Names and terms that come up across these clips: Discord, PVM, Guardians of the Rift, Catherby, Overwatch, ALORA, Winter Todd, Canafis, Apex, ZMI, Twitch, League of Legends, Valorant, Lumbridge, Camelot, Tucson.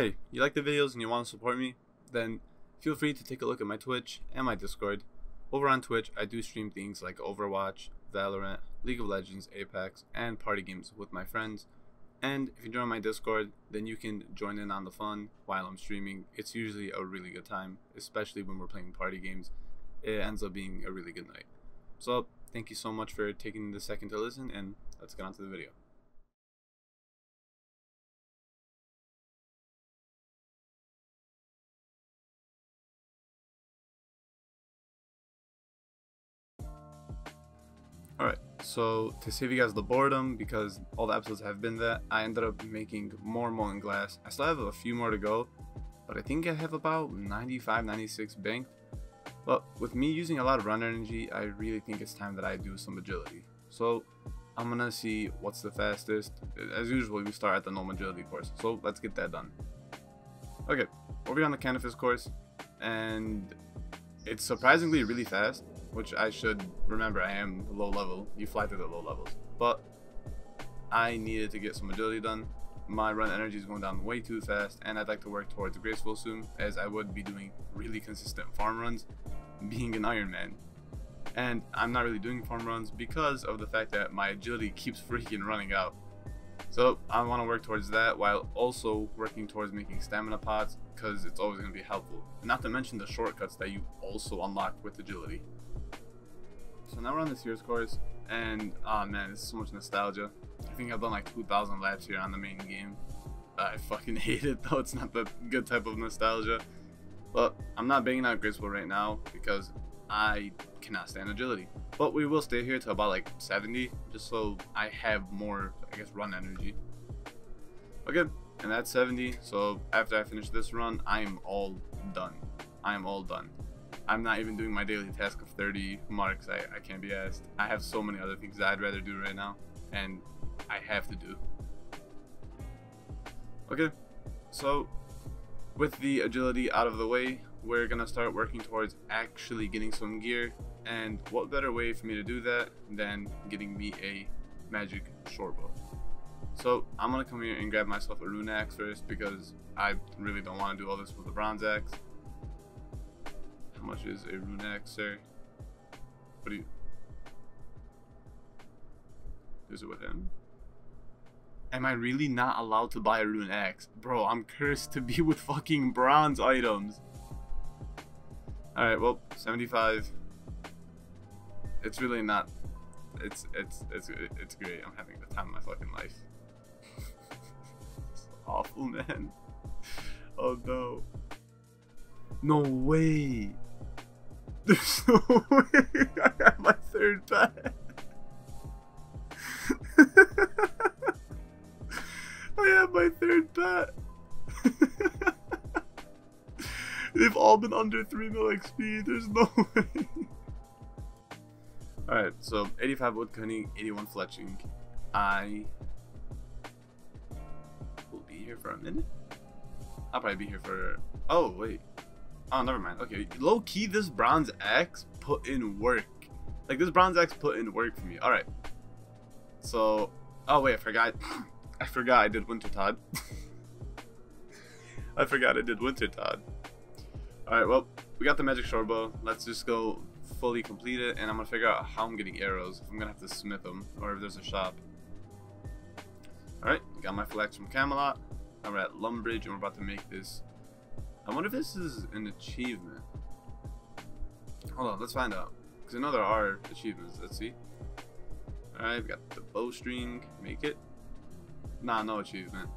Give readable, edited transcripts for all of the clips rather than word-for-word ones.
Hey, you like the videos and you want to support me? Then feel free to take a look at my Twitch and my Discord. Over on Twitch, I do stream things like Overwatch, Valorant, League of Legends, Apex, and party games with my friends. And if you join my Discord, then you can join in on the fun while I'm streaming. It's usually a really good time, especially when we're playing party games. It ends up being a really good night. So thank you so much for taking the second to listen, and let's get on to the video. Alright, so to save you guys the boredom, because all the episodes have been that, I ended up making more Molten Glass. I still have a few more to go, but I think I have about 95, 96 banked. But with me using a lot of run energy, I really think it's time that I do some agility. So I'm gonna see what's the fastest. As usual, we start at the normal agility course, so let's get that done. Okay, over here on the Canafis course, and it's surprisingly really fast, which I should remember. I am low level. You fly through the low levels, but I needed to get some agility done. My run energy is going down way too fast, and I'd like to work towards graceful soon, as I would be doing really consistent farm runs, being an Iron Man. And I'm not really doing farm runs because of the fact that my agility keeps freaking running out. So I want to work towards that while also working towards making stamina pots, because it's always going to be helpful. Not to mention the shortcuts that you also unlock with agility. So now we're on this year's course, and oh man, it's so much nostalgia. I think I've done like 2,000 laps here on the main game. I fucking hate it though, it's not the good type of nostalgia. But I'm not banging out graceful right now because I cannot stand agility. But we will stay here till about like 70, just so I have more, I guess, run energy. Okay, and that's 70, so after I finish this run, I am all done. I am all done. I'm not even doing my daily task of 30 marks. I can't be asked. I have so many other things that I'd rather do right now, and I have to do. Okay, so with the agility out of the way, we're gonna start working towards actually getting some gear, and what better way for me to do that than getting me a magic shortbow. So I'm gonna come here and grab myself a rune axe first, because I really don't want to do all this with a bronze axe. How much is a rune axe, sir? What do you... Is it with him? Am I really not allowed to buy a rune axe? Bro, I'm cursed to be with fucking bronze items. Alright, well, 75. It's really not... It's great. I'm having the time of my fucking life. It's awful, man. Oh no. No way. There's no way I got my third pack. I have my third pack. They've all been under 3 mil XP. There's no way. Alright, so 85 woodcutting, 81 fletching. I will be here for a minute. I'll probably be here for... Oh, wait. Oh, never mind. Okay, low key, this bronze axe put in work. Like, this bronze axe put in work for me. All right. So, oh wait, I forgot. I forgot I did Winter Todd. I forgot I did Winter Todd. All right. Well, we got the magic shortbow. Let's just go fully complete it, and I'm gonna figure out how I'm getting arrows. If I'm gonna have to smith them, or if there's a shop. All right. Got my flax from Camelot. Now we're at Lumbridge, and we're about to make this. I wonder if this is an achievement. Hold on, let's find out. Because I know there are achievements. Let's see. Alright, we got the bowstring. Make it. Nah, no achievement.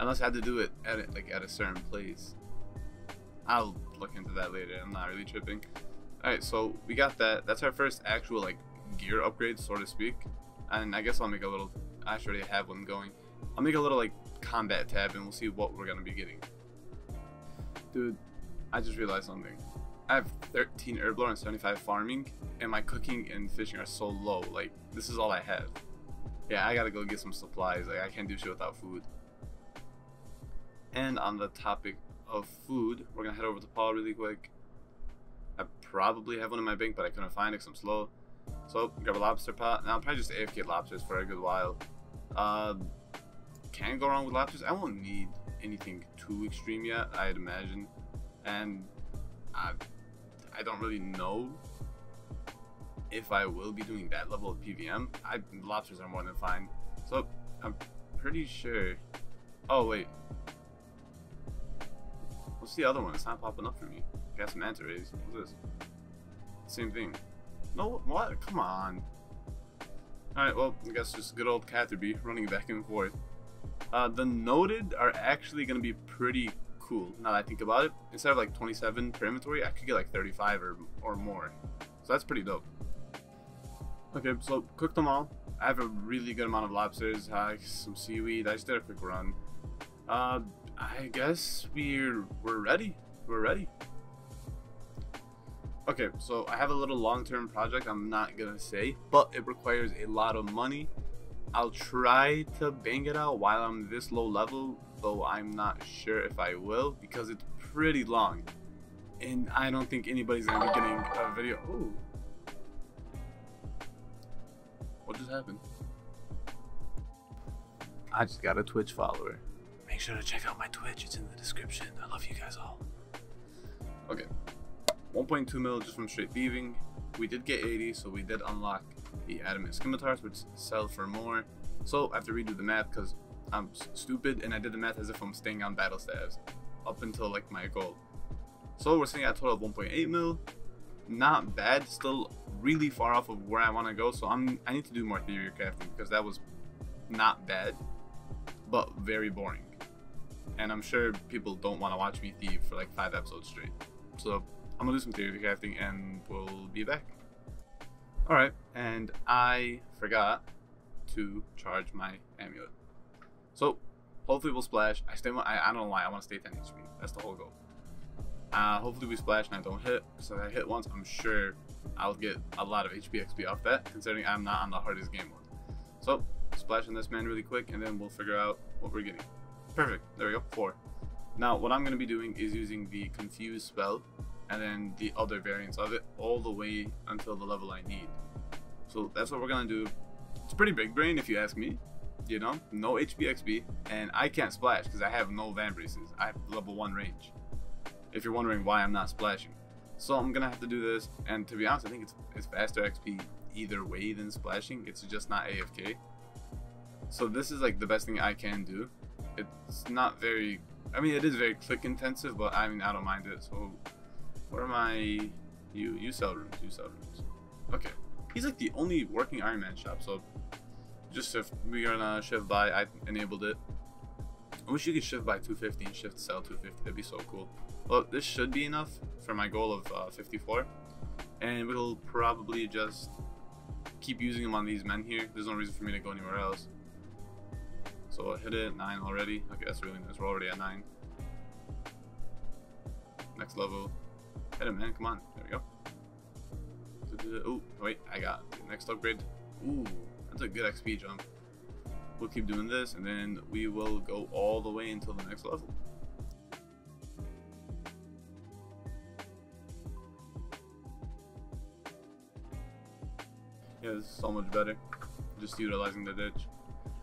Unless I had to do it at, like, at a certain place. I'll look into that later. I'm not really tripping. Alright, so we got that. That's our first actual, like, gear upgrade, so to speak. And I guess I'll make a little... I should already have one going. I'll make a little, like, combat tab, and we'll see what we're going to be getting. Dude, I just realized something. I have 13 herblore and 75 farming, and my cooking and fishing are so low. Like, this is all I have. Yeah, I gotta go get some supplies. Like, I can't do shit without food. And on the topic of food, we're gonna head over to Paul really quick. I probably have one in my bank, but I couldn't find it because I'm slow. So grab a lobster pot, and I'll probably just AFK lobsters for a good while. can go wrong with lapses. I won't need anything too extreme yet, I'd imagine, and I don't really know if I will be doing that level of PVM. Lobsters are more than fine, so I'm pretty sure. Oh wait, what's the other one? It's not popping up for me. Gas manta rays. What's this? Same thing. No, what? Come on. All right, well, I guess just good old Catherby running back and forth. The noted are actually gonna be pretty cool now that I think about it. Instead of like 27 per inventory, I could get like 35 or more. So that's pretty dope. Okay, so cooked them all. I have a really good amount of lobsters, some seaweed. I just did a quick run. I guess we're ready. We're ready. Okay, so I have a little long-term project I'm not gonna say, but it requires a lot of money. I'll try to bang it out while I'm this low level, though I'm not sure if I will because it's pretty long. And I don't think anybody's gonna be getting a video. Ooh. What just happened? I just got a Twitch follower. Make sure to check out my Twitch, it's in the description. I love you guys all. Okay. 1.2 mil just from straight thieving. We did get 80, so we did unlock the adamant scimitars, which sell for more. So I have to redo the math because I'm stupid and I did the math as if I'm staying on battle staves up until like my goal. So we're sitting at a total of 1.8 mil. Not bad, still really far off of where I want to go. So I need to do more theory crafting because that was not bad, but very boring. And I'm sure people don't want to watch me thieve for like 5 episodes straight. So I'm gonna do some theory crafting and we'll be back. Alright, and I forgot to charge my amulet. So hopefully we'll splash. I don't know why I want to stay 10 HP. That's the whole goal. Hopefully we splash and I don't hit. So if I hit once, I'm sure I'll get a lot of HP XP off that, considering I'm not on the hardest game mode. So splash on this man really quick and then we'll figure out what we're getting. Perfect. There we go. 4. Now what I'm gonna be doing is using the confuse spell and then the other variants of it all the way until the level I need. So that's what we're gonna do. It's pretty big brain if you ask me, you know, no HPXB, and I can't splash because I have no vambraces. I have level 1 range. If you're wondering why I'm not splashing. So I'm gonna have to do this, and to be honest, I think it's faster XP either way than splashing. It's just not AFK. So this is like the best thing I can do. It's not very, I mean, it is very click intensive, but I mean, I don't mind it. So where am I? You sell rooms. You sell rooms. Okay. He's like the only working Iron Man shop. So just if we are gonna shift by, I enabled it. I wish you could shift by 250 and shift sell 250. That'd be so cool. Well, this should be enough for my goal of 54. And we'll probably just keep using them on these men here. There's no reason for me to go anywhere else. So I hit it. 9 already. Okay, that's really nice. We're already at 9. Next level. Hit him, man, come on. There we go. Oh, wait, I got the next upgrade. Ooh, that's a good XP jump. We'll keep doing this, and then we will go all the way until the next level. Yeah, this is so much better. Just utilizing the ditch.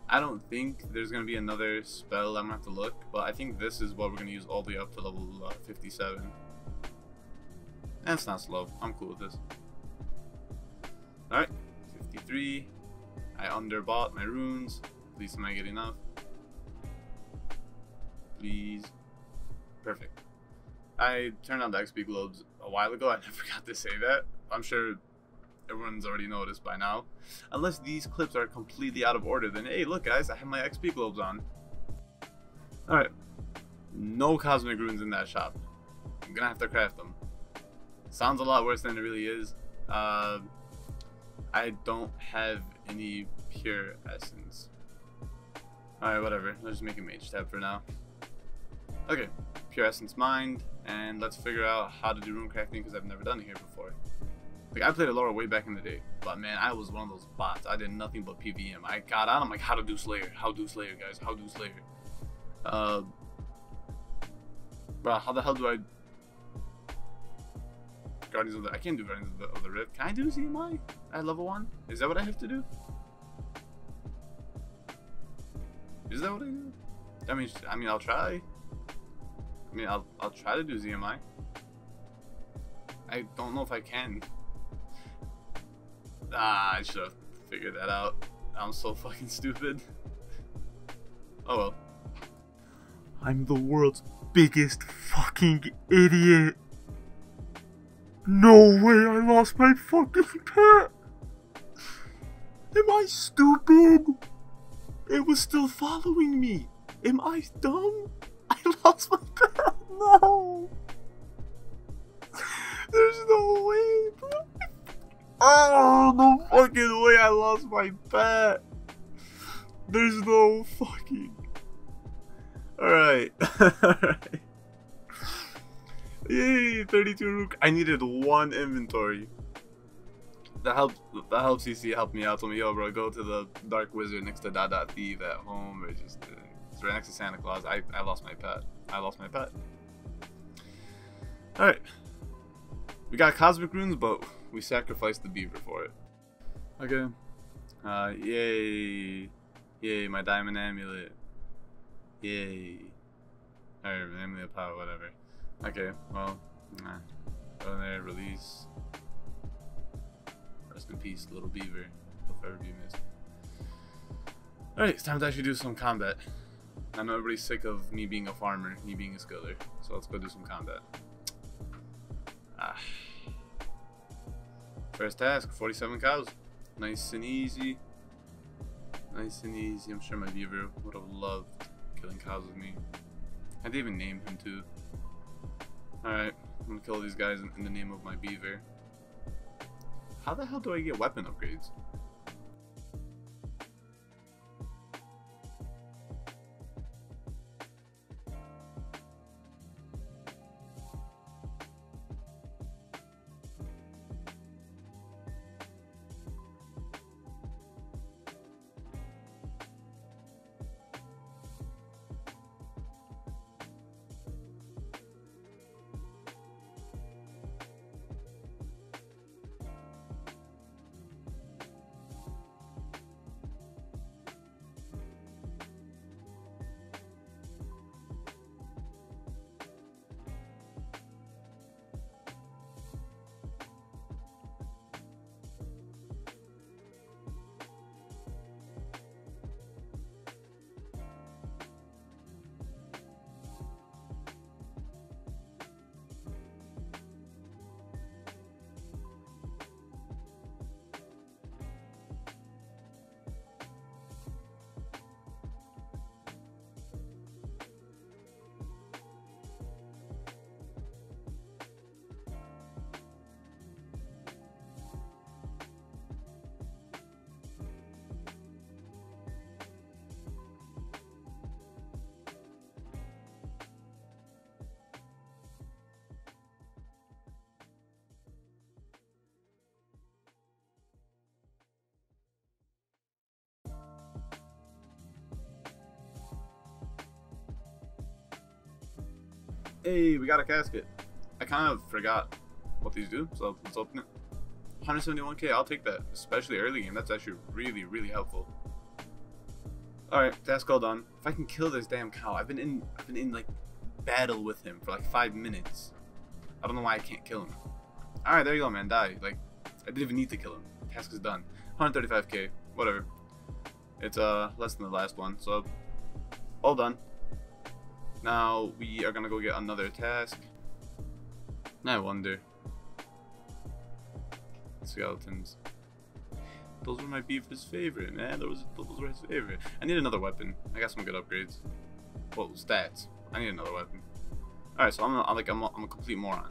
I don't think there's going to be another spell. I'm going to have to look, but I think this is what we're going to use all the way up to level 57. And it's not slow. I'm cool with this. Alright, 53. I underbought my runes. Please, am I getting enough? Please. Perfect. I turned on the XP globes a while ago. I forgot to say that. I'm sure everyone's already noticed by now. Unless these clips are completely out of order, then hey, look guys, I have my XP globes on. Alright. No cosmic runes in that shop. I'm gonna have to craft them. Sounds a lot worse than it really is. I don't have any pure essence. Alright, whatever. Let's just make a mage tab for now. Okay, pure essence mined, and let's figure out how to do rune crafting because I've never done it here before. Like, I played Allura way back in the day, but man, I was one of those bots. I did nothing but PVM. I got on, I'm like, how to do Slayer? How do Slayer, guys? How do Slayer? Bro, how the hell do I... I can't do Guardians of the Rift. Can I do ZMI at level 1? Is that what I have to do? Is that what I did? I mean, I'll try. I'll try to do ZMI. I don't know if I can. Ah, I should have figured that out. I'm so fucking stupid. Oh well. I'm the world's biggest fucking idiot. No way I lost my fucking pet. Am I stupid? It was still following me. Am I dumb? I lost my pet. No. There's no way, bro. Oh, no fucking way I lost my pet. There's no fucking... Alright. Alright. Yay, 32 rook. I needed one inventory. That helps CC help me out. Tell me, yo bro, go to the Dark Wizard next to Dada Thief at home, or just it's right next to Santa Claus. I lost my pet. I lost my pet. Alright. We got Cosmic Runes, but we sacrificed the beaver for it. Okay. Yay. Yay, my diamond amulet. Yay. Alright, amulet power, whatever. Okay, well, nah. Go in there, release. Rest in peace, little beaver. He'll forever be missed. Alright, it's time to actually do some combat. I know everybody's sick of me being a farmer, me being a skiller. So let's go do some combat. First task, 47 cows. Nice and easy. Nice and easy. I'm sure my beaver would have loved killing cows with me. I didn't even name him too. Alright, I'm gonna kill these guys in the name of my beaver. How the hell do I get weapon upgrades? Hey, we got a casket. I kind of forgot what these do, so let's open it. 171k, I'll take that, especially early game. That's actually really, really helpful. Alright, task all done. If I can kill this damn cow, I've been in like battle with him for like 5 minutes. I don't know why I can't kill him. Alright, there you go, man. Die. Like, I didn't even need to kill him. Task is done. 135k, whatever. It's less than the last one, so all done. Now we are gonna go get another task. I wonder. Skeletons. Those were my beaver's favorite, man. Those were his favorite. I need another weapon. I got some good upgrades. Well, stats. I need another weapon. All right, so I'm a complete moron.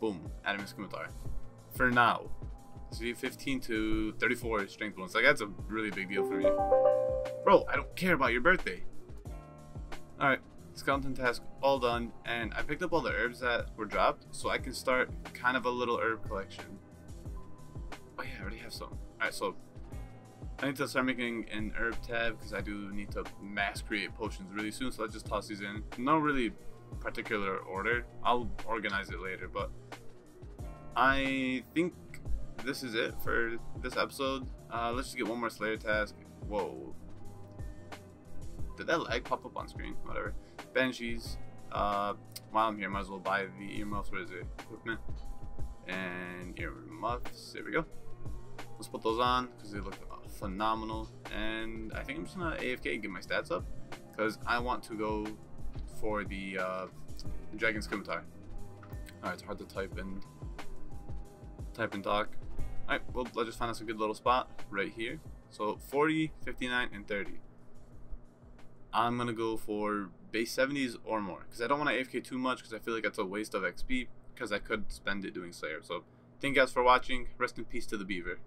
Boom. Adam Scimitar. For now. See, 15 to 34 strength bonus. Like that's a really big deal for me. Bro, I don't care about your birthday. Alright, skeleton task all done, and I picked up all the herbs that were dropped, so I can start kind of a little herb collection. Oh yeah, I already have some. Alright, so I need to start making an herb tab, because I do need to mass create potions really soon, so let's just toss these in. No really particular order, I'll organize it later, but I think this is it for this episode. Let's just get one more Slayer task. Whoa. Did that lag pop up on screen? Whatever. Banshees. While I'm here, might as well buy the earmuffs. What is it? Equipment. And earmuffs. There we go. Let's put those on because they look phenomenal. And I think I'm just gonna AFK and get my stats up because I want to go for the Dragon Scimitar. Alright, it's hard to type and talk. Alright, well, let's just find us a good little spot right here. So 40, 59, and 30. I'm gonna go for base 70s or more because I don't want to AFK too much because I feel like that's a waste of XP because I could spend it doing Slayer. So thank you guys for watching. Rest in peace to the Beaver.